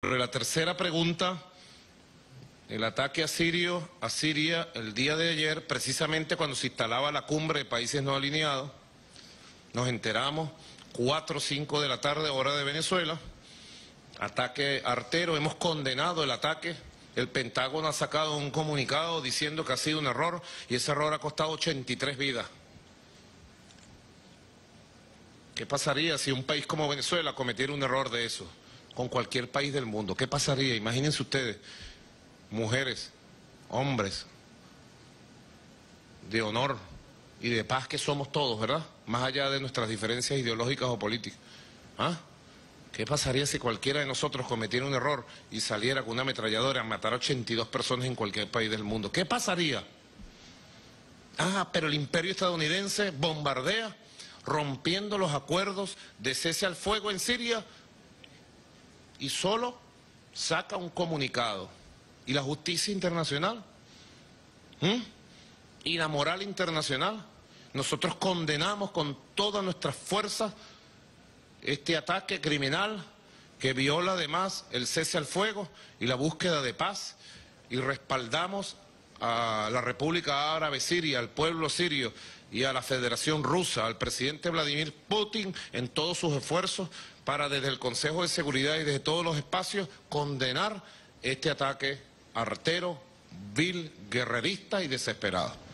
Sobre la tercera pregunta, el ataque asirio a Siria el día de ayer, precisamente cuando se instalaba la cumbre de países no alineados, nos enteramos 4 o 5 de la tarde, hora de Venezuela, ataque artero. Hemos condenado el ataque. El Pentágono ha sacado un comunicado diciendo que ha sido un error y ese error ha costado 83 vidas. ¿Qué pasaría si un país como Venezuela cometiera un error de eso? Con cualquier país del mundo. ¿Qué pasaría? Imagínense ustedes, mujeres, hombres, de honor y de paz que somos todos, ¿verdad? Más allá de nuestras diferencias ideológicas o políticas. ¿Ah? ¿Qué pasaría si cualquiera de nosotros cometiera un error y saliera con una ametralladora a matar a 82 personas en cualquier país del mundo? ¿Qué pasaría? Ah, pero el imperio estadounidense bombardea, rompiendo los acuerdos de cese al fuego en Siria, y solo saca un comunicado. ¿Y la justicia internacional? ¿Y la moral internacional? Nosotros condenamos con todas nuestras fuerzas este ataque criminal que viola además el cese al fuego y la búsqueda de paz, y respaldamos a la República Árabe Siria, al pueblo sirio y a la Federación Rusa, al presidente Vladimir Putin, en todos sus esfuerzos para, desde el Consejo de Seguridad y desde todos los espacios, condenar este ataque artero, vil, guerrerista y desesperado.